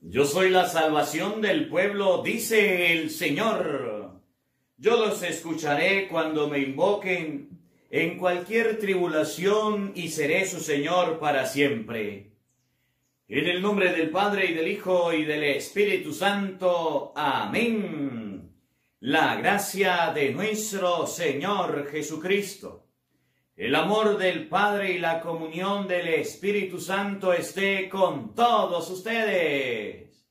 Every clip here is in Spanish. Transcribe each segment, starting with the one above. Yo soy la salvación del pueblo, dice el Señor. Yo los escucharé cuando me invoquen en cualquier tribulación y seré su Señor para siempre. En el nombre del Padre y del Hijo y del Espíritu Santo. Amén. La gracia de nuestro Señor Jesucristo, el amor del Padre y la comunión del Espíritu Santo esté con todos ustedes.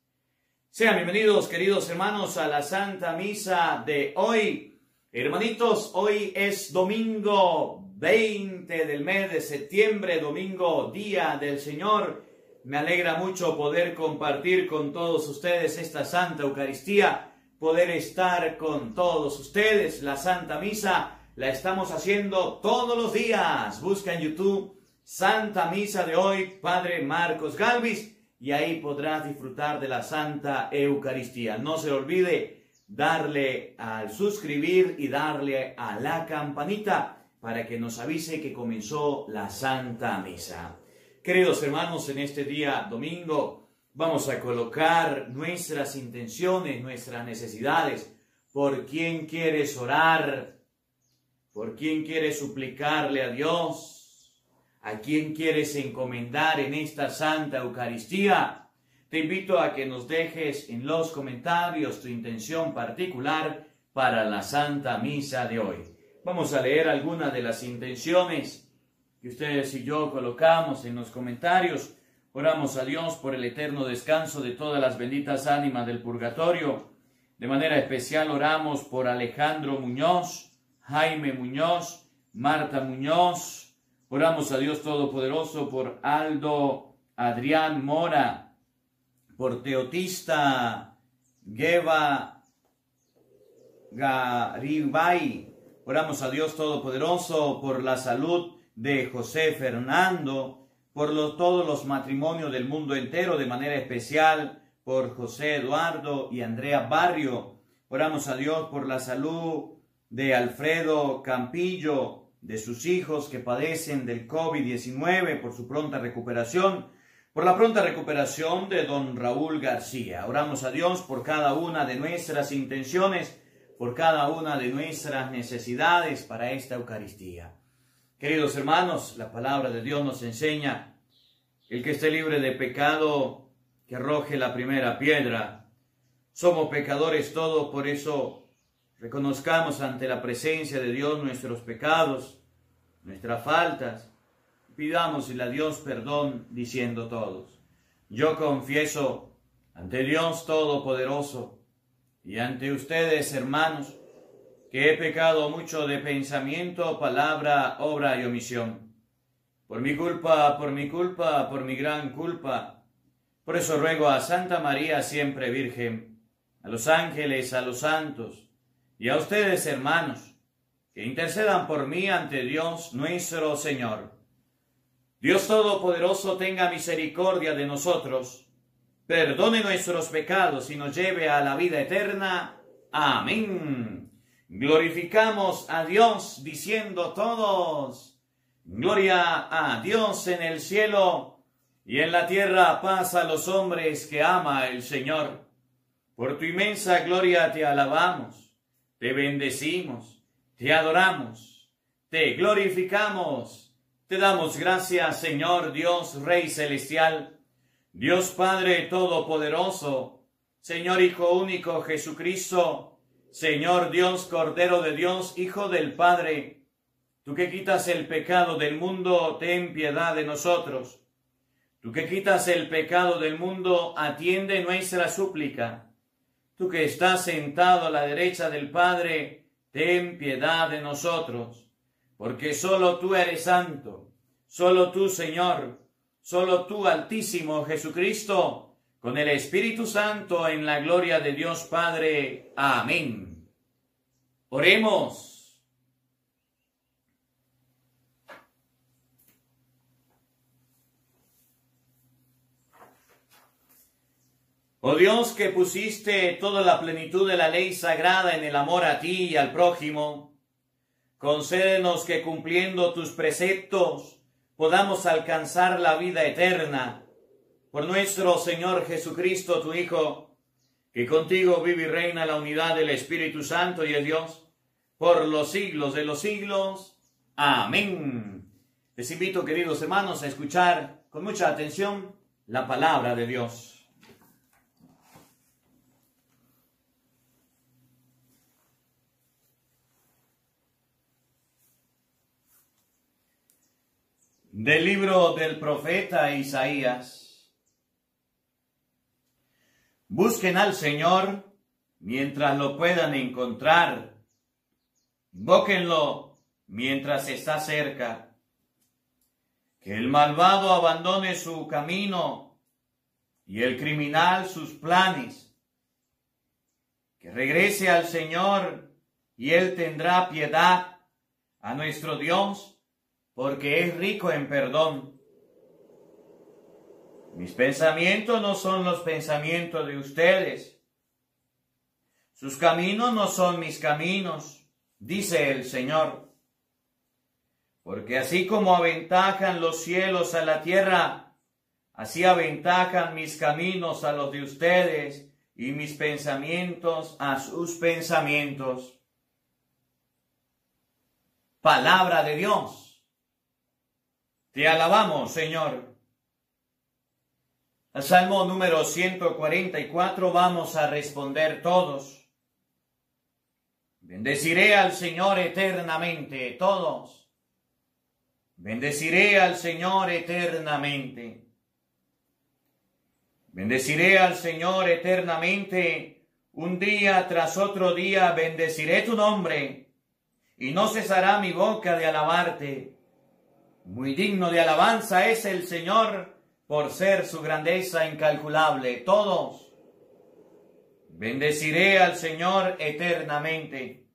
Sean bienvenidos, queridos hermanos, a la Santa Misa de hoy. Hermanitos, hoy es domingo 20 del mes de septiembre, domingo Día del Señor. Me alegra mucho poder compartir con todos ustedes esta Santa Eucaristía, poder estar con todos ustedes. La Santa Misa la estamos haciendo todos los días. Busca en YouTube Santa Misa de hoy, Padre Marcos Galvis, y ahí podrás disfrutar de la Santa Eucaristía. No se olvide darle al suscribir y darle a la campanita para que nos avise que comenzó la Santa Misa. Queridos hermanos, en este día domingo vamos a colocar nuestras intenciones, nuestras necesidades. ¿Por quién quieres orar? ¿Por quién quieres suplicarle a Dios? ¿A quién quieres encomendar en esta Santa Eucaristía? Te invito a que nos dejes en los comentarios tu intención particular para la Santa Misa de hoy. Vamos a leer algunas de las intenciones que ustedes y yo colocamos en los comentarios. Oramos a Dios por el eterno descanso de todas las benditas ánimas del purgatorio. De manera especial oramos por Alejandro Muñoz, Jaime Muñoz, Marta Muñoz. Oramos a Dios Todopoderoso por Aldo Adrián Mora, por Teotista Gueva Garibay. Oramos a Dios Todopoderoso por la salud de José Fernando, por todos los matrimonios del mundo entero, de manera especial por José Eduardo y Andrea Barrio. Oramos a Dios por la salud de Alfredo Campillo, de sus hijos que padecen del COVID-19, por su pronta recuperación, por la pronta recuperación de don Raúl García. Oramos a Dios por cada una de nuestras intenciones, por cada una de nuestras necesidades para esta Eucaristía. Queridos hermanos, la palabra de Dios nos enseña: el que esté libre de pecado, que arroje la primera piedra. Somos pecadores todos, por eso reconozcamos ante la presencia de Dios nuestros pecados, nuestras faltas. Pidámosle a Dios perdón, diciendo todos: yo confieso ante Dios Todopoderoso y ante ustedes, hermanos, que he pecado mucho de pensamiento, palabra, obra y omisión. Por mi culpa, por mi culpa, por mi gran culpa. Por eso ruego a Santa María, siempre Virgen, a los ángeles, a los santos, y a ustedes, hermanos, que intercedan por mí ante Dios nuestro Señor. Dios Todopoderoso tenga misericordia de nosotros, perdone nuestros pecados y nos lleve a la vida eterna. Amén. Glorificamos a Dios diciendo todos: gloria a Dios en el cielo y en la tierra paz a los hombres que ama el Señor. Por tu inmensa gloria te alabamos, te bendecimos, te adoramos, te glorificamos, te damos gracias, Señor Dios Rey Celestial, Dios Padre Todopoderoso, Señor Hijo Único Jesucristo, Señor Dios, Cordero de Dios, Hijo del Padre, tú que quitas el pecado del mundo, ten piedad de nosotros. Tú que quitas el pecado del mundo, atiende nuestra súplica. Tú que estás sentado a la derecha del Padre, ten piedad de nosotros. Porque solo tú eres santo, solo tú, Señor, solo tú, Altísimo Jesucristo, con el Espíritu Santo, en la gloria de Dios Padre. Amén. Oremos. Oh Dios, que pusiste toda la plenitud de la ley sagrada en el amor a ti y al prójimo, concédenos que cumpliendo tus preceptos podamos alcanzar la vida eterna. por nuestro Señor Jesucristo, tu Hijo, que contigo vive y reina la unidad del Espíritu Santo y de Dios, por los siglos de los siglos. Amén. Les invito, queridos hermanos, a escuchar con mucha atención la palabra de Dios. Del libro del profeta Isaías. Busquen al Señor mientras lo puedan encontrar. Invóquenlo mientras está cerca. Que el malvado abandone su camino y el criminal sus planes. Que regrese al Señor y Él tendrá piedad, a nuestro Dios, porque es rico en perdón. Mis pensamientos no son los pensamientos de ustedes. Sus caminos no son mis caminos, dice el Señor. Porque así como aventajan los cielos a la tierra, así aventajan mis caminos a los de ustedes y mis pensamientos a sus pensamientos. Palabra de Dios. Te alabamos, Señor. Al Salmo número 144 vamos a responder todos. Bendeciré al Señor eternamente, todos. Bendeciré al Señor eternamente. Bendeciré al Señor eternamente, un día tras otro día bendeciré tu nombre, y no cesará mi boca de alabarte. Muy digno de alabanza es el Señor, por ser su grandeza incalculable. Todos, bendeciré al Señor eternamente.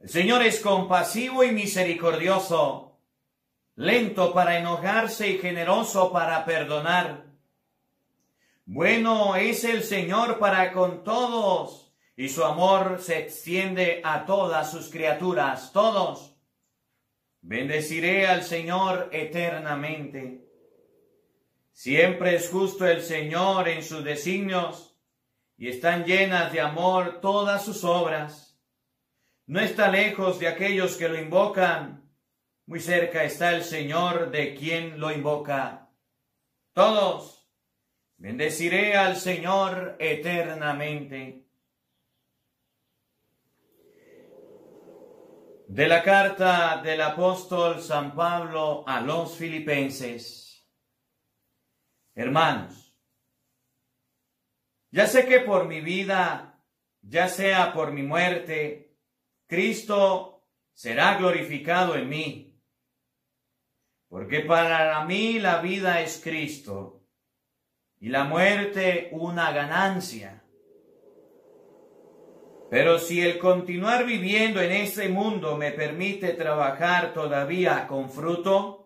El Señor es compasivo y misericordioso, lento para enojarse y generoso para perdonar. Bueno es el Señor para con todos, y su amor se extiende a todas sus criaturas. Todos, bendeciré al Señor eternamente. Siempre es justo el Señor en sus designios, y están llenas de amor todas sus obras. No está lejos de aquellos que lo invocan, muy cerca está el Señor de quien lo invoca. Todos, bendeciré al Señor eternamente. De la carta del apóstol San Pablo a los Filipenses. Hermanos, ya sé que por mi vida, ya sea por mi muerte, Cristo será glorificado en mí, porque para mí la vida es Cristo y la muerte una ganancia. Pero si el continuar viviendo en este mundo me permite trabajar todavía con fruto,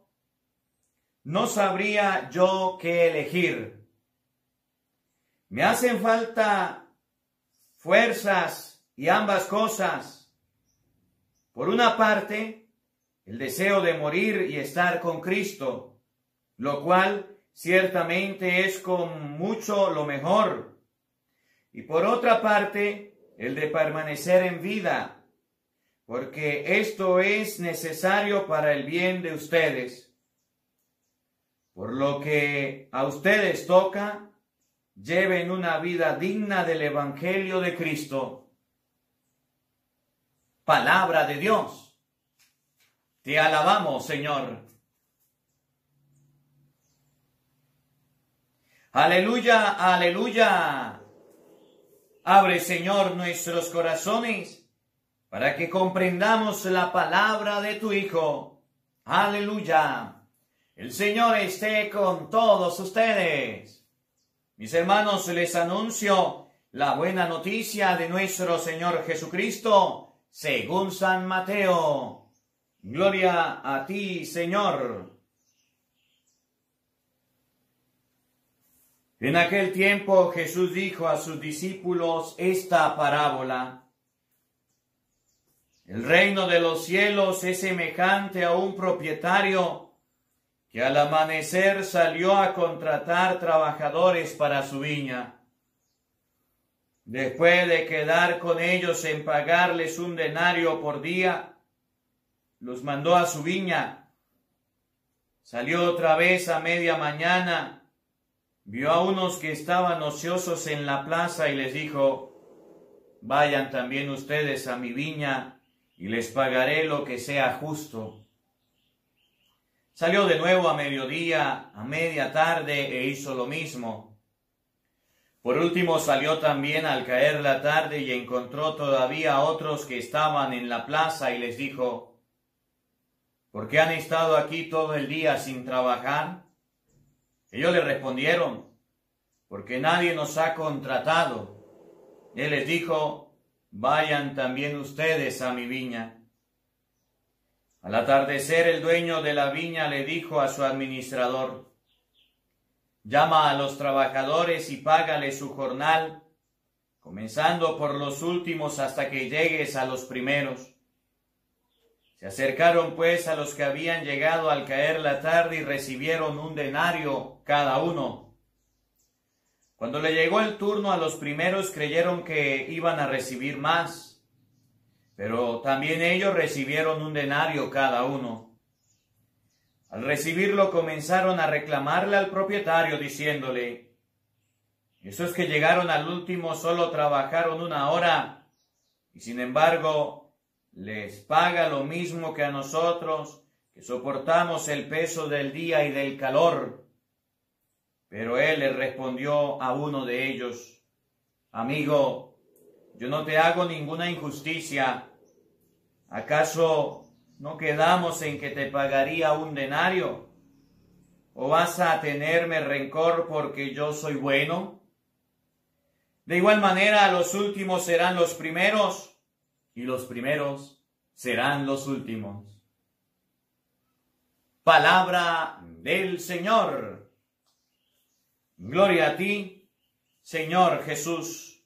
no sabría yo qué elegir. Me hacen falta fuerzas y ambas cosas. Por una parte, el deseo de morir y estar con Cristo, lo cual ciertamente es con mucho lo mejor. Y por otra parte, el de permanecer en vida, porque esto es necesario para el bien de ustedes. Por lo que a ustedes toca, lleven una vida digna del Evangelio de Cristo. Palabra de Dios. Te alabamos, Señor. Aleluya, aleluya. Abre, Señor, nuestros corazones para que comprendamos la palabra de tu Hijo. Aleluya. El Señor esté con todos ustedes. Mis hermanos, les anuncio la buena noticia de nuestro Señor Jesucristo según San Mateo. Gloria a ti, Señor. En aquel tiempo Jesús dijo a sus discípulos esta parábola. El reino de los cielos es semejante a un propietario que al amanecer salió a contratar trabajadores para su viña. Después de quedar con ellos en pagarles 1 denario por día, los mandó a su viña. Salió otra vez a media mañana, vio a unos que estaban ociosos en la plaza y les dijo: «Vayan también ustedes a mi viña y les pagaré lo que sea justo». Salió de nuevo a mediodía, a media tarde, e hizo lo mismo. Por último salió también al caer la tarde y encontró todavía otros que estaban en la plaza y les dijo: «¿Por qué han estado aquí todo el día sin trabajar?». Ellos le respondieron: «Porque nadie nos ha contratado». Él les dijo: «Vayan también ustedes a mi viña». Al atardecer el dueño de la viña le dijo a su administrador: «Llama a los trabajadores y págale su jornal, comenzando por los últimos hasta que llegues a los primeros». Se acercaron pues a los que habían llegado al caer la tarde y recibieron 1 denario cada uno. Cuando le llegó el turno a los primeros, creyeron que iban a recibir más, pero también ellos recibieron 1 denario cada uno. Al recibirlo comenzaron a reclamarle al propietario, diciéndole: «Esos que llegaron al último solo trabajaron 1 hora, y sin embargo les paga lo mismo que a nosotros, que soportamos el peso del día y del calor». Pero él le respondió a uno de ellos: «Amigo, yo no te hago ninguna injusticia. ¿Acaso no quedamos en que te pagaría 1 denario? ¿O vas a tenerme rencor porque yo soy bueno? De igual manera, los últimos serán los primeros, y los primeros serán los últimos». Palabra del Señor. Gloria a ti, Señor Jesús.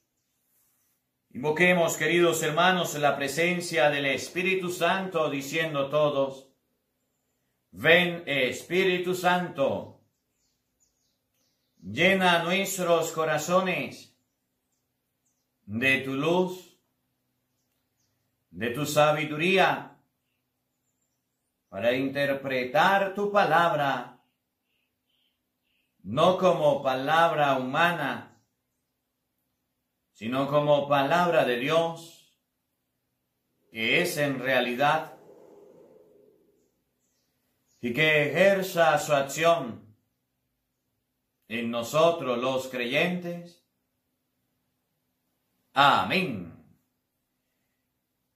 Invoquemos, queridos hermanos, la presencia del Espíritu Santo, diciendo todos: «Ven, Espíritu Santo, llena nuestros corazones de tu luz, de tu sabiduría, para interpretar tu palabra, no como palabra humana, sino como palabra de Dios, que es en realidad, y que ejerza su acción en nosotros los creyentes. Amén».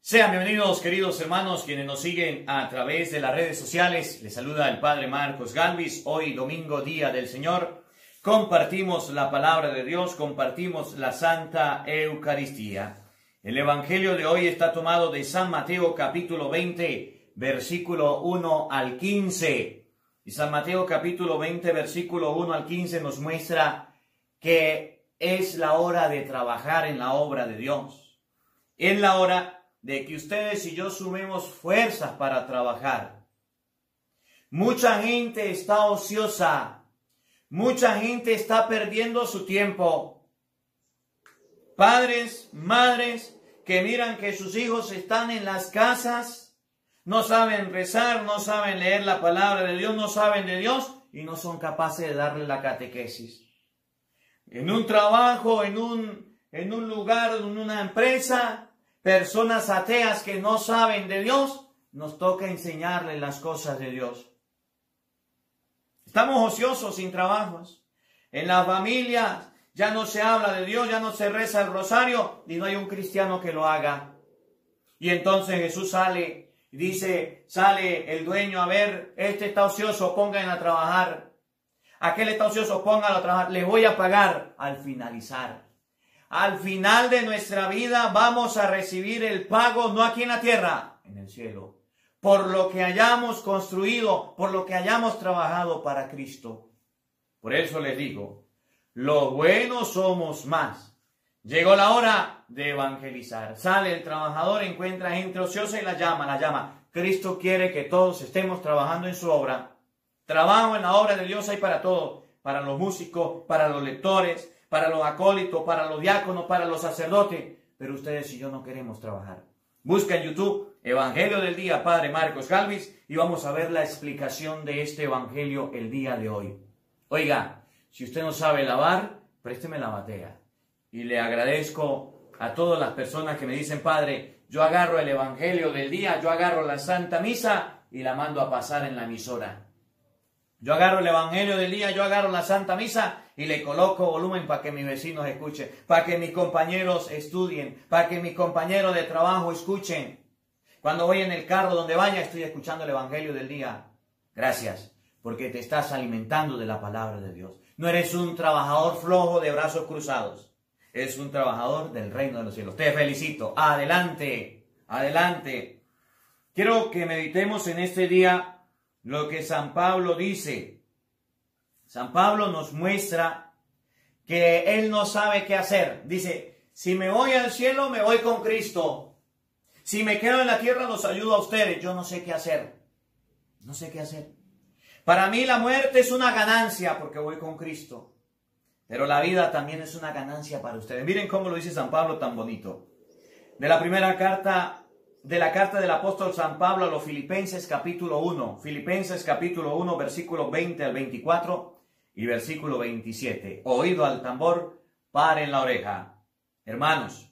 Sean bienvenidos, queridos hermanos, quienes nos siguen a través de las redes sociales. Les saluda el Padre Marcos Galvis. Hoy, domingo, Día del Señor, compartimos la palabra de Dios, compartimos la Santa Eucaristía. El Evangelio de hoy está tomado de San Mateo capítulo 20, versículo 1 al 15. Y San Mateo capítulo 20, versículo 1 al 15 nos muestra que es la hora de trabajar en la obra de Dios. Es la hora de que ustedes y yo sumemos fuerzas para trabajar. Mucha gente está ociosa. Mucha gente está perdiendo su tiempo. Padres, madres que miran que sus hijos están en las casas, no saben rezar, no saben leer la palabra de Dios, no saben de Dios y no son capaces de darle la catequesis. En un trabajo, en un lugar, en una empresa, personas ateas que no saben de Dios, nos toca enseñarles las cosas de Dios. Estamos ociosos, sin trabajos. En las familias ya no se habla de Dios, ya no se reza el rosario y no hay un cristiano que lo haga. Y entonces Jesús sale y dice, sale el dueño: a ver, este está ocioso, pónganlo a trabajar. Aquel está ocioso, pónganlo a trabajar. Les voy a pagar. Al finalizar, al final de nuestra vida vamos a recibir el pago, no aquí en la tierra, en el cielo, por lo que hayamos construido, por lo que hayamos trabajado para Cristo. Por eso les digo, los buenos somos más. Llegó la hora de evangelizar. Sale el trabajador, encuentra gente ociosa y la llama. Cristo quiere que todos estemos trabajando en su obra. Trabajo en la obra de Dios hay para todo, para los músicos, para los lectores, para los acólitos, para los diáconos, para los sacerdotes. Pero ustedes y yo no queremos trabajar. Busca en YouTube Evangelio del Día, Padre Marcos Galvis, y vamos a ver la explicación de este Evangelio el día de hoy. Oiga, si usted no sabe lavar, présteme la batea. Y le agradezco a todas las personas que me dicen, Padre, yo agarro el Evangelio del Día, yo agarro la Santa Misa y la mando a pasar en la emisora. Yo agarro el Evangelio del Día, yo agarro la Santa Misa y le coloco volumen para que mis vecinos escuchen, para que mis compañeros estudien, para que mis compañeros de trabajo escuchen. Cuando voy en el carro donde vaya, estoy escuchando el Evangelio del Día. Gracias, porque te estás alimentando de la palabra de Dios. No eres un trabajador flojo de brazos cruzados. Eres un trabajador del reino de los cielos. Te felicito. Adelante, adelante. Quiero que meditemos en este día lo que San Pablo dice. San Pablo nos muestra que él no sabe qué hacer. Dice, si me voy al cielo, me voy con Cristo. Si me quedo en la tierra, los ayudo a ustedes. Yo no sé qué hacer. No sé qué hacer. Para mí la muerte es una ganancia porque voy con Cristo. Pero la vida también es una ganancia para ustedes. Miren cómo lo dice San Pablo tan bonito. De la primera carta del apóstol San Pablo a los Filipenses capítulo 1, Filipenses capítulo 1, versículos 20 al 24 y versículo 27. Oído al tambor, paren la oreja. Hermanos,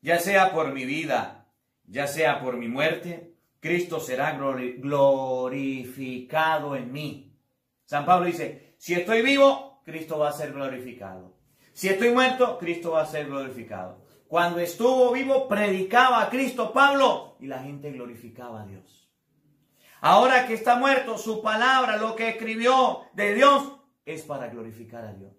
ya sea por mi vida, ya sea por mi muerte, Cristo será glorificado en mí. San Pablo dice, si estoy vivo, Cristo va a ser glorificado. Si estoy muerto, Cristo va a ser glorificado. Cuando estuvo vivo, predicaba a Cristo Pablo y la gente glorificaba a Dios. Ahora que está muerto, su palabra, lo que escribió de Dios, es para glorificar a Dios.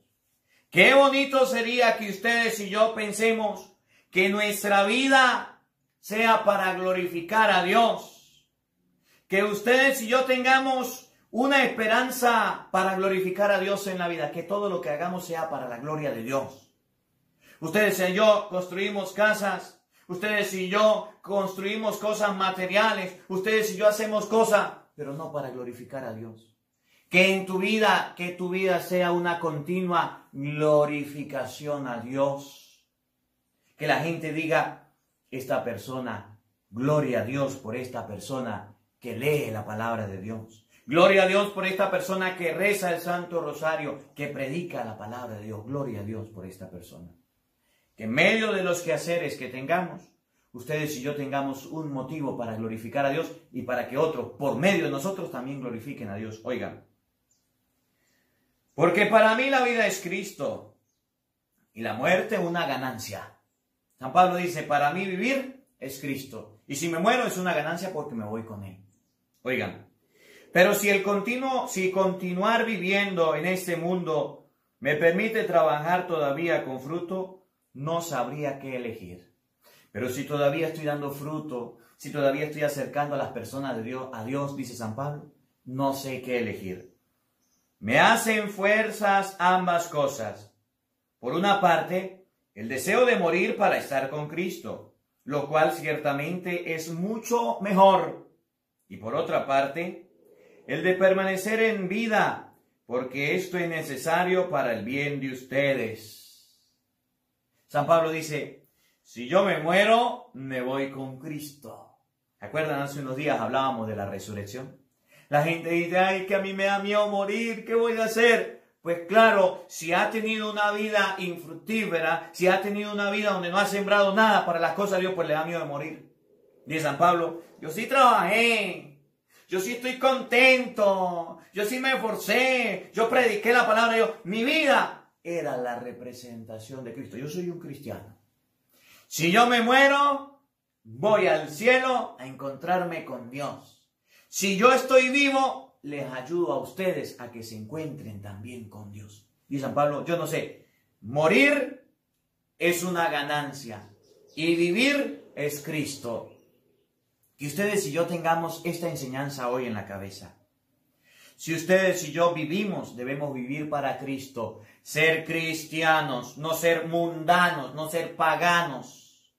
Qué bonito sería que ustedes y yo pensemos que nuestra vida sea para glorificar a Dios. Que ustedes y yo tengamos una esperanza para glorificar a Dios en la vida. Que todo lo que hagamos sea para la gloria de Dios. Ustedes y yo construimos casas, ustedes y yo construimos cosas materiales, ustedes y yo hacemos cosas, pero no para glorificar a Dios. Que tu vida sea una continua glorificación a Dios. Que la gente diga, esta persona, gloria a Dios por esta persona que lee la palabra de Dios. Gloria a Dios por esta persona que reza el Santo Rosario, que predica la palabra de Dios. Gloria a Dios por esta persona. Que en medio de los quehaceres que tengamos, ustedes y yo tengamos un motivo para glorificar a Dios y para que otros, por medio de nosotros, también glorifiquen a Dios. Oigan, porque para mí la vida es Cristo y la muerte una ganancia. San Pablo dice, para mí vivir es Cristo y si me muero es una ganancia porque me voy con Él. Oigan, pero si continuar viviendo en este mundo me permite trabajar todavía con fruto, no sabría qué elegir. Pero si todavía estoy dando fruto, si todavía estoy acercando a las personas de Dios, a Dios, dice San Pablo, no sé qué elegir. Me hacen fuerzas ambas cosas. Por una parte, el deseo de morir para estar con Cristo, lo cual ciertamente es mucho mejor. Y por otra parte, el de permanecer en vida, porque esto es necesario para el bien de ustedes. San Pablo dice, si yo me muero, me voy con Cristo. ¿Se acuerdan? Hace unos días hablábamos de la resurrección. La gente dice, ay, que a mí me da miedo morir, ¿qué voy a hacer? Pues claro, si ha tenido una vida infructífera, si ha tenido una vida donde no ha sembrado nada para las cosas de Dios, pues le da miedo de morir. Dice San Pablo, yo sí trabajé, yo sí estoy contento, yo sí me esforcé, yo prediqué la palabra de Dios, mi vida era la representación de Cristo. Yo soy un cristiano. Si yo me muero, voy al cielo a encontrarme con Dios. Si yo estoy vivo, les ayudo a ustedes a que se encuentren también con Dios. Y San Pablo, yo no sé, morir es una ganancia y vivir es Cristo. Que ustedes y yo tengamos esta enseñanza hoy en la cabeza. Si ustedes y yo vivimos, debemos vivir para Cristo, ser cristianos, no ser mundanos, no ser paganos.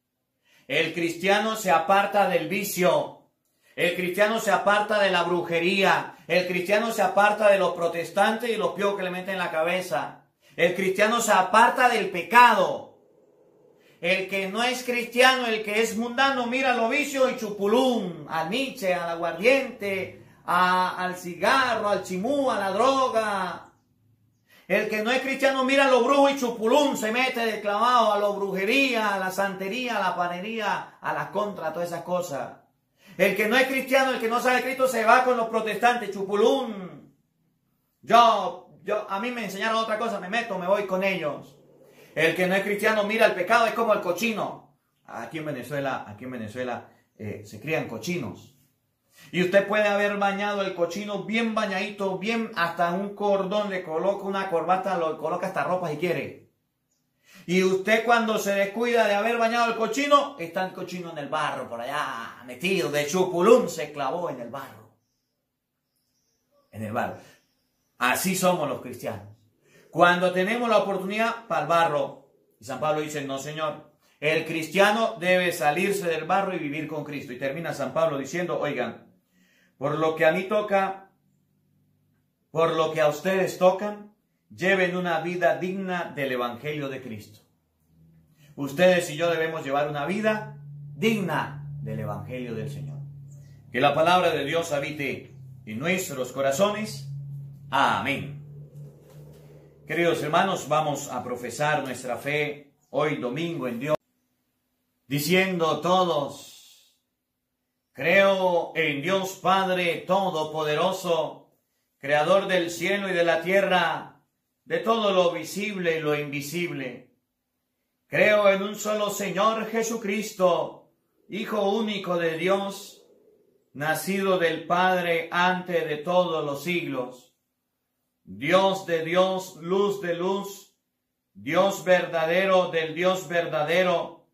El cristiano se aparta del vicio, El cristiano se aparta de la brujería. El cristiano se aparta de los protestantes y los piojos que le meten en la cabeza. El cristiano se aparta del pecado. El que no es cristiano, el que es mundano, mira los vicios y chupulum. Al Nietzsche, al aguardiente, al cigarro, al chimú, a la droga. El que no es cristiano, mira los brujos y chupulum. Se mete de clavado a la brujería, a la santería, a la panería, a la contra, a todas esas cosas. El que no es cristiano, el que no sabe Cristo, se va con los protestantes, chupulún. A mí me enseñaron otra cosa, me meto, me voy con ellos. El que no es cristiano mira el pecado, es como el cochino. Aquí en Venezuela se crían cochinos. Y usted puede haber bañado el cochino bien bañadito, bien hasta un cordón, le coloca una corbata, lo coloca hasta ropa si quiere. Y usted cuando se descuida de haber bañado el cochino, está el cochino en el barro, por allá, metido de chupulum, se clavó en el barro. En el barro. Así somos los cristianos. Cuando tenemos la oportunidad, para el barro. Y San Pablo dice, no señor, el cristiano debe salirse del barro y vivir con Cristo. Y termina San Pablo diciendo, oigan, por lo que a mí toca, por lo que a ustedes tocan, lleven una vida digna del Evangelio de Cristo. Ustedes y yo debemos llevar una vida digna del Evangelio del Señor. Que la palabra de Dios habite en nuestros corazones. Amén. Queridos hermanos, vamos a profesar nuestra fe hoy domingo en Dios, diciendo todos, creo en Dios Padre Todopoderoso, Creador del cielo y de la tierra, de todo lo visible y lo invisible. Creo en un solo Señor Jesucristo, Hijo único de Dios, nacido del Padre antes de todos los siglos. Dios de Dios, luz de luz, Dios verdadero del Dios verdadero,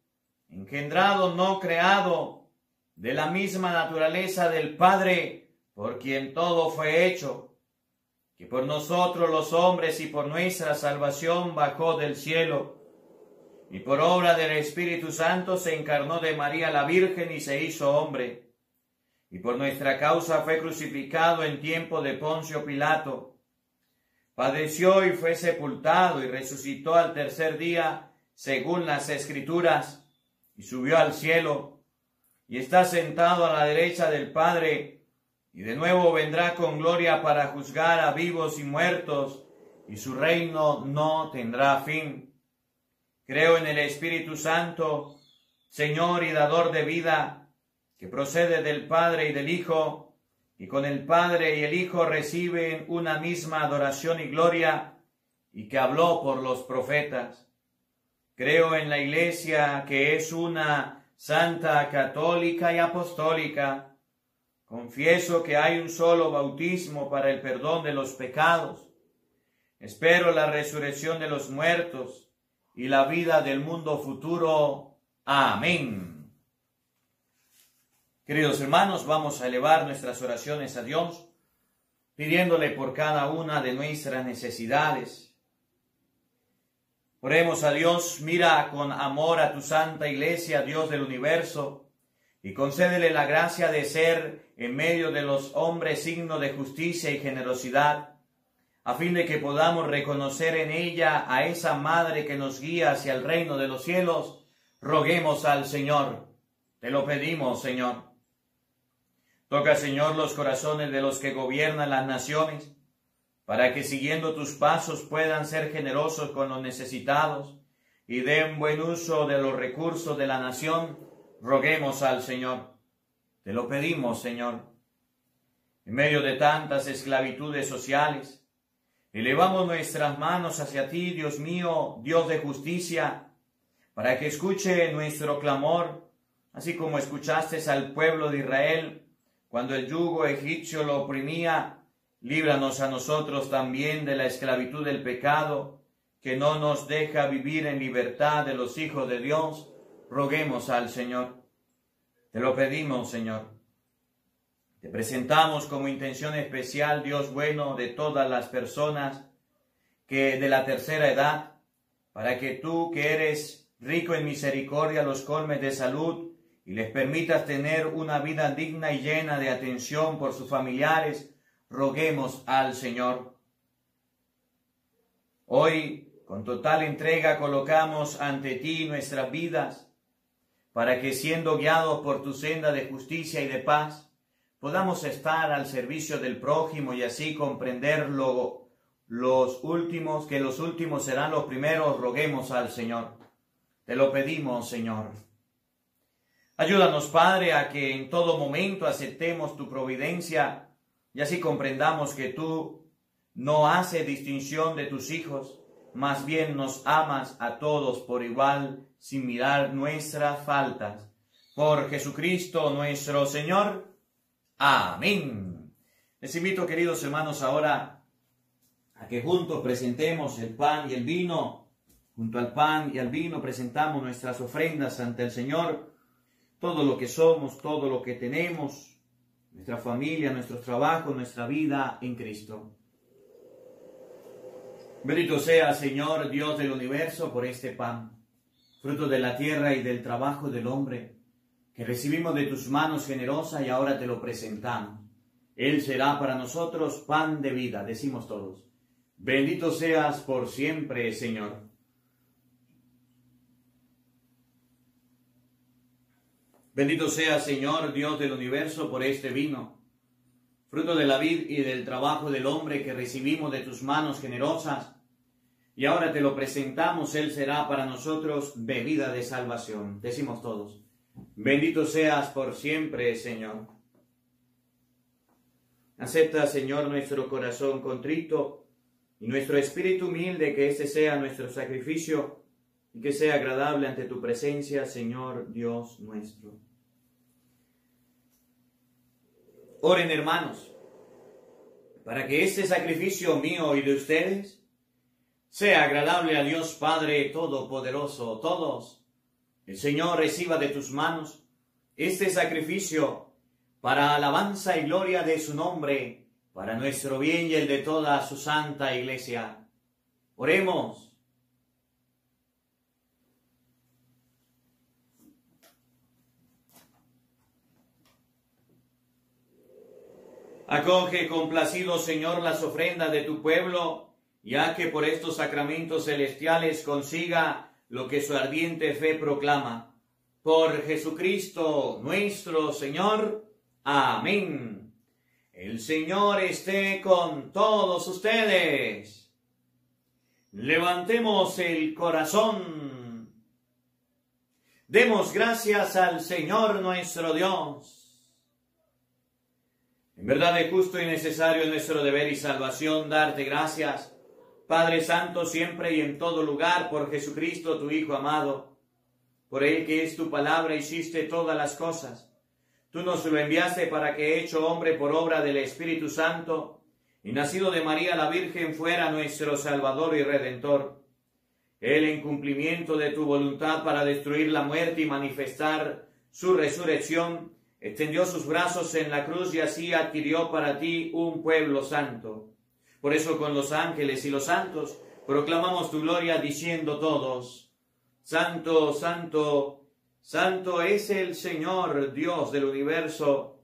engendrado no creado, de la misma naturaleza del Padre, por quien todo fue hecho, que por nosotros los hombres y por nuestra salvación bajó del cielo, y por obra del Espíritu Santo se encarnó de María la Virgen y se hizo hombre, y por nuestra causa fue crucificado en tiempo de Poncio Pilato, padeció y fue sepultado y resucitó al tercer día según las Escrituras, y subió al cielo, y está sentado a la derecha del Padre, y de nuevo vendrá con gloria para juzgar a vivos y muertos, y su reino no tendrá fin. Creo en el Espíritu Santo, Señor y dador de vida, que procede del Padre y del Hijo, y con el Padre y el Hijo reciben una misma adoración y gloria, y que habló por los profetas. Creo en la Iglesia, que es una, santa, católica y apostólica. Confieso que hay un solo bautismo para el perdón de los pecados. Espero la resurrección de los muertos y la vida del mundo futuro. Amén. Queridos hermanos, vamos a elevar nuestras oraciones a Dios, pidiéndole por cada una de nuestras necesidades. Oremos a Dios, mira con amor a tu santa Iglesia, Dios del universo, y concédele la gracia de ser en medio de los hombres signo de justicia y generosidad, a fin de que podamos reconocer en ella a esa Madre que nos guía hacia el reino de los cielos. Roguemos al Señor. Te lo pedimos, Señor. Toca, Señor, los corazones de los que gobiernan las naciones, para que siguiendo tus pasos puedan ser generosos con los necesitados y den buen uso de los recursos de la nación. Roguemos al Señor. Te lo pedimos, Señor. En medio de tantas esclavitudes sociales, elevamos nuestras manos hacia ti, Dios mío, Dios de justicia, para que escuche nuestro clamor, así como escuchaste al pueblo de Israel cuando el yugo egipcio lo oprimía. Líbranos a nosotros también de la esclavitud del pecado, que no nos deja vivir en libertad de los hijos de Dios. Roguemos al Señor. Te lo pedimos, Señor. Te presentamos como intención especial, Dios bueno, de todas las personas que de la tercera edad, para que tú, que eres rico en misericordia, los colmes de salud y les permitas tener una vida digna y llena de atención por sus familiares, roguemos al Señor. Hoy, con total entrega, colocamos ante ti nuestras vidas, para que, siendo guiados por tu senda de justicia y de paz, podamos estar al servicio del prójimo y así comprender que los últimos serán los primeros. Roguemos al Señor. Te lo pedimos, Señor. Ayúdanos, Padre, a que en todo momento aceptemos tu providencia y así comprendamos que tú no haces distinción de tus hijos, más bien nos amas a todos por igual, sin mirar nuestras faltas. Por Jesucristo nuestro Señor. Amén. Les invito, queridos hermanos, ahora a que juntos presentemos el pan y el vino. Junto al pan y al vino presentamos nuestras ofrendas ante el Señor. Todo lo que somos, todo lo que tenemos, nuestra familia, nuestros trabajos, nuestra vida en Cristo. Bendito sea, Señor, Dios del universo, por este pan, fruto de la tierra y del trabajo del hombre, que recibimos de tus manos generosas y ahora te lo presentamos. Él será para nosotros pan de vida, decimos todos. Bendito seas por siempre, Señor. Bendito sea, Señor, Dios del universo, por este vino, fruto de la vid y del trabajo del hombre que recibimos de tus manos generosas, y ahora te lo presentamos. Él será para nosotros bebida de salvación. Decimos todos, bendito seas por siempre, Señor. Acepta, Señor, nuestro corazón contrito y nuestro espíritu humilde, que este sea nuestro sacrificio y que sea agradable ante tu presencia, Señor Dios nuestro. Oren, hermanos, para que este sacrificio mío y de ustedes sea agradable a Dios Padre Todopoderoso. Todos, el Señor reciba de tus manos este sacrificio para alabanza y gloria de su nombre, para nuestro bien y el de toda su santa iglesia. Oremos. Acoge complacido, Señor, las ofrendas de tu pueblo, ya que por estos sacramentos celestiales consiga lo que su ardiente fe proclama. Por Jesucristo nuestro Señor. Amén. El Señor esté con todos ustedes. Levantemos el corazón. Demos gracias al Señor nuestro Dios. En verdad es justo y necesario, nuestro deber y salvación, darte gracias, Padre Santo, siempre y en todo lugar, por Jesucristo, tu Hijo amado. Por él, que es tu palabra, hiciste todas las cosas. Tú nos lo enviaste para que, hecho hombre por obra del Espíritu Santo y nacido de María la Virgen, fuera nuestro Salvador y Redentor. Él, en cumplimiento de tu voluntad para destruir la muerte y manifestar su resurrección, extendió sus brazos en la cruz y así adquirió para ti un pueblo santo. Por eso, con los ángeles y los santos, proclamamos tu gloria diciendo todos: Santo, santo, santo es el Señor Dios del universo.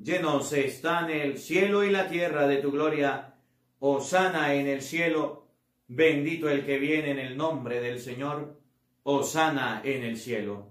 Llenos están el cielo y la tierra de tu gloria. Hosana en el cielo. Bendito el que viene en el nombre del Señor. Hosana en el cielo.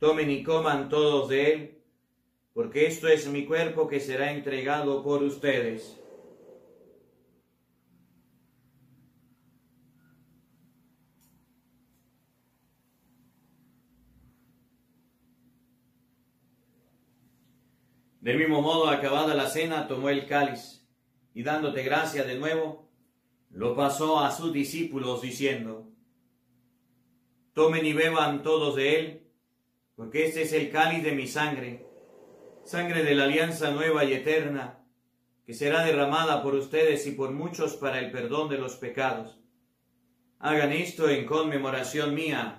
Tomen y coman todos de él, porque esto es mi cuerpo que será entregado por ustedes. Del mismo modo, acabada la cena, tomó el cáliz, y dándote gracias de nuevo, lo pasó a sus discípulos, diciendo: Tomen y beban todos de él, porque este es el cáliz de mi sangre, sangre de la alianza nueva y eterna, que será derramada por ustedes y por muchos para el perdón de los pecados. Hagan esto en conmemoración mía.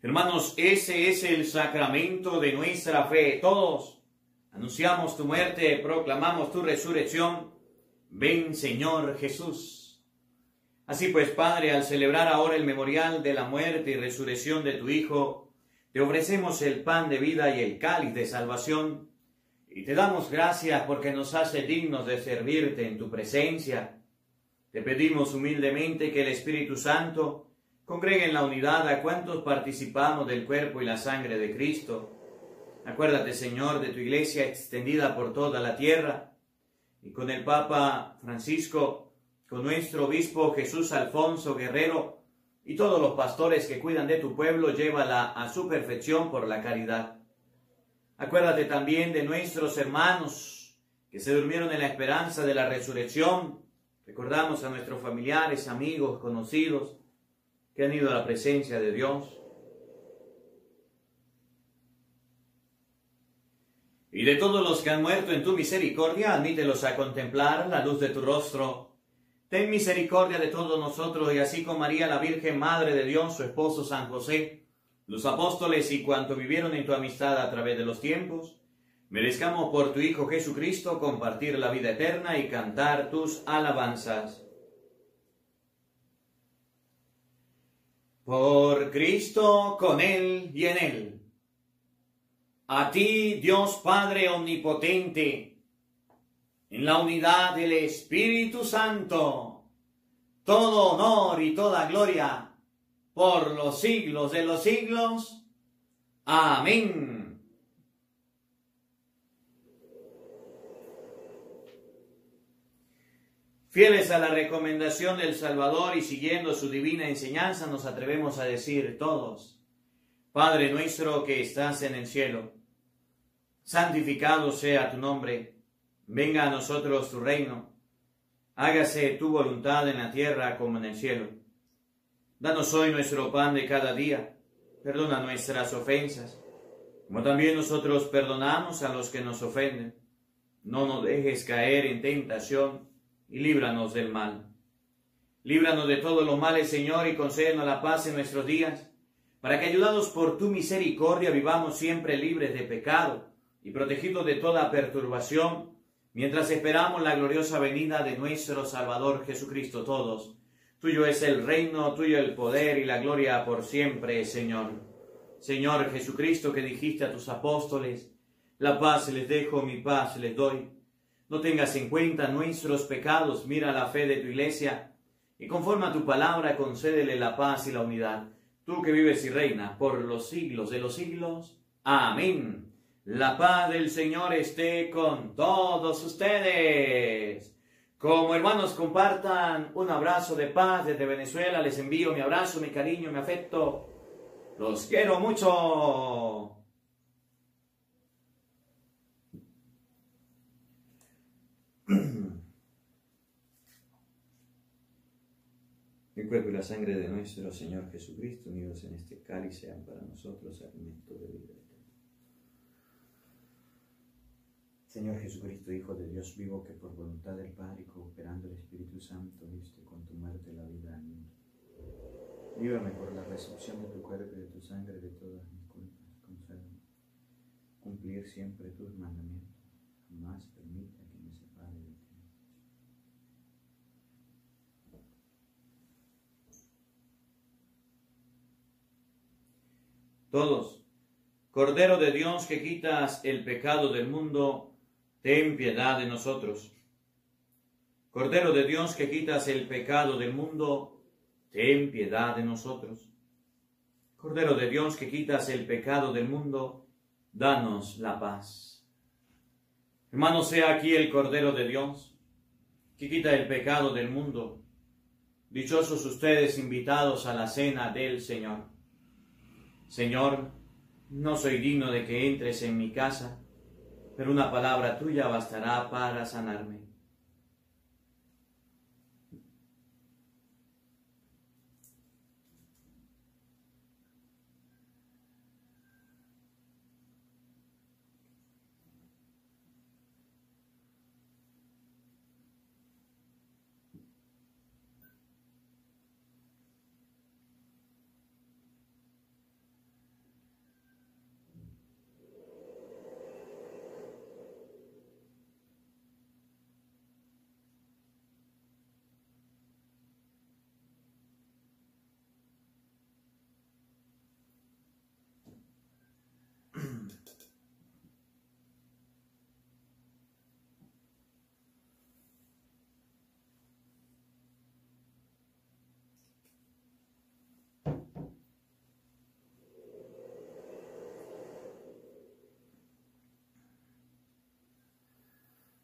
Hermanos, ese es el sacramento de nuestra fe. Todos anunciamos tu muerte, proclamamos tu resurrección. Ven, Señor Jesús. Así pues, Padre, al celebrar ahora el memorial de la muerte y resurrección de tu Hijo, te ofrecemos el pan de vida y el cáliz de salvación, y te damos gracias porque nos hace dignos de servirte en tu presencia. Te pedimos humildemente que el Espíritu Santo congregue en la unidad a cuantos participamos del cuerpo y la sangre de Cristo. Acuérdate, Señor, de tu iglesia extendida por toda la tierra, y con el Papa Francisco, con nuestro obispo Jesús Alfonso Guerrero, y todos los pastores que cuidan de tu pueblo, llévala a su perfección por la caridad. Acuérdate también de nuestros hermanos que se durmieron en la esperanza de la resurrección. Recordamos a nuestros familiares, amigos, conocidos, que han ido a la presencia de Dios. Y de todos los que han muerto en tu misericordia, admítelos a contemplar la luz de tu rostro. Ten misericordia de todos nosotros, y así con María, la Virgen Madre de Dios, su esposo San José, los apóstoles y cuanto vivieron en tu amistad a través de los tiempos, merezcamos por tu Hijo Jesucristo compartir la vida eterna y cantar tus alabanzas. Por Cristo, con Él y en Él. A ti, Dios Padre Omnipotente, en la unidad del Espíritu Santo, todo honor y toda gloria, por los siglos de los siglos. Amén. Fieles a la recomendación del Salvador y siguiendo su divina enseñanza, nos atrevemos a decir todos: Padre nuestro que estás en el cielo, santificado sea tu nombre, venga a nosotros tu reino, hágase tu voluntad en la tierra como en el cielo. Danos hoy nuestro pan de cada día, perdona nuestras ofensas, como también nosotros perdonamos a los que nos ofenden. No nos dejes caer en tentación, y líbranos del mal. Líbranos de todos los males, Señor, y concédenos la paz en nuestros días, para que, ayudados por tu misericordia, vivamos siempre libres de pecado y protegidos de toda perturbación, mientras esperamos la gloriosa venida de nuestro Salvador Jesucristo. Todos, tuyo es el reino, tuyo el poder y la gloria por siempre, Señor. Señor Jesucristo, que dijiste a tus apóstoles: la paz les dejo, mi paz les doy. No tengas en cuenta nuestros pecados, mira la fe de tu iglesia, y conforme a tu palabra concédele la paz y la unidad. Tú que vives y reinas por los siglos de los siglos. Amén. La paz del Señor esté con todos ustedes. Como hermanos, compartan un abrazo de paz desde Venezuela. Les envío mi abrazo, mi cariño, mi afecto. Los quiero mucho. El cuerpo y la sangre de nuestro Señor Jesucristo, unidos en este cáliz, sean para nosotros alimento de vida eterna. Señor Jesucristo, Hijo de Dios vivo, que por voluntad del Padre, cooperando el Espíritu Santo, diste con tu muerte la vida al mundo. Líbrame por la recepción de tu cuerpo y de tu sangre de todas mis culpas. Concédeme cumplir siempre tus mandamientos. Jamás permita que me separe de ti. Todos: Cordero de Dios, que quitas el pecado del mundo, ten piedad de nosotros. Cordero de Dios, que quitas el pecado del mundo, ten piedad de nosotros. Cordero de Dios, que quitas el pecado del mundo, danos la paz. Hermanos, sea aquí el Cordero de Dios, que quita el pecado del mundo. Dichosos ustedes, invitados a la cena del Señor. Señor, no soy digno de que entres en mi casa, pero una palabra tuya bastará para sanarme.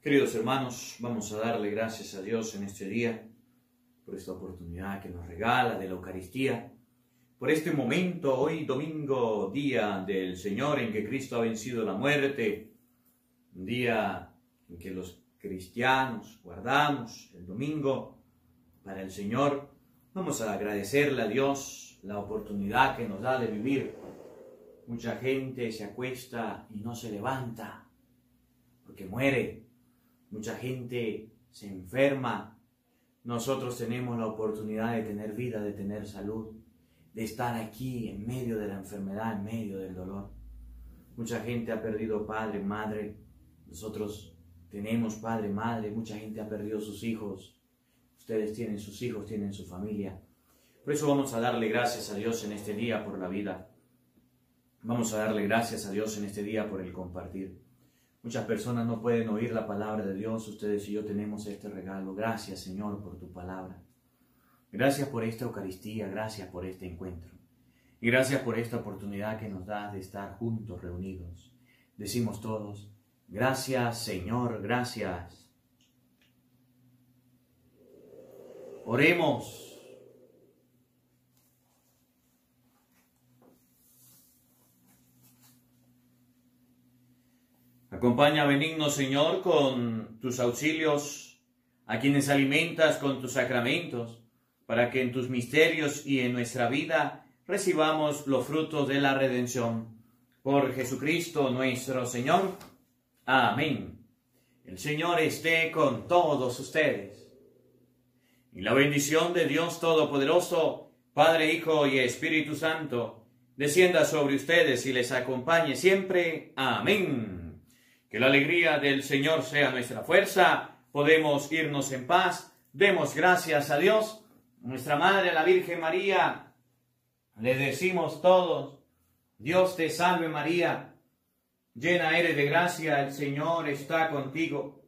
Queridos hermanos, vamos a darle gracias a Dios en este día por esta oportunidad que nos regala de la Eucaristía, por este momento hoy domingo, día del Señor en que Cristo ha vencido la muerte, un día en que los cristianos guardamos el domingo para el Señor. Vamos a agradecerle a Dios la oportunidad que nos da de vivir. Mucha gente se acuesta y no se levanta porque muere. Mucha gente se enferma. Nosotros tenemos la oportunidad de tener vida, de tener salud, de estar aquí en medio de la enfermedad, en medio del dolor. Mucha gente ha perdido padre, madre. Nosotros tenemos padre, madre. Mucha gente ha perdido sus hijos. Ustedes tienen sus hijos, tienen su familia. Por eso vamos a darle gracias a Dios en este día por la vida. Vamos a darle gracias a Dios en este día por el compartir. Muchas personas no pueden oír la palabra de Dios. Ustedes y yo tenemos este regalo. Gracias, Señor, por tu palabra. Gracias por esta Eucaristía. Gracias por este encuentro. Y gracias por esta oportunidad que nos das de estar juntos, reunidos. Decimos todos, gracias, Señor, gracias. Oremos. Acompaña, benigno Señor, con tus auxilios, a quienes alimentas con tus sacramentos, para que en tus misterios y en nuestra vida recibamos los frutos de la redención. Por Jesucristo nuestro Señor. Amén. El Señor esté con todos ustedes. Y la bendición de Dios Todopoderoso, Padre, Hijo y Espíritu Santo, descienda sobre ustedes y les acompañe siempre. Amén. Que la alegría del Señor sea nuestra fuerza, podemos irnos en paz, demos gracias a Dios, nuestra Madre la Virgen María, le decimos todos, Dios te salve María, llena eres de gracia, el Señor está contigo,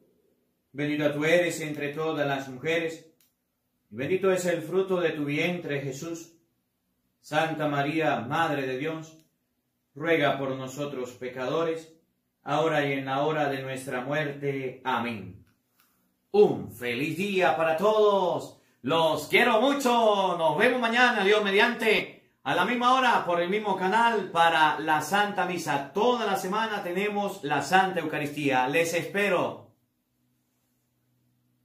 bendita tú eres entre todas las mujeres, y bendito es el fruto de tu vientre Jesús. Santa María, Madre de Dios, ruega por nosotros pecadores, ahora y en la hora de nuestra muerte. Amén. Un feliz día para todos. Los quiero mucho. Nos vemos mañana, Dios mediante, a la misma hora, por el mismo canal, para la Santa Misa. Toda la semana tenemos la Santa Eucaristía. Les espero.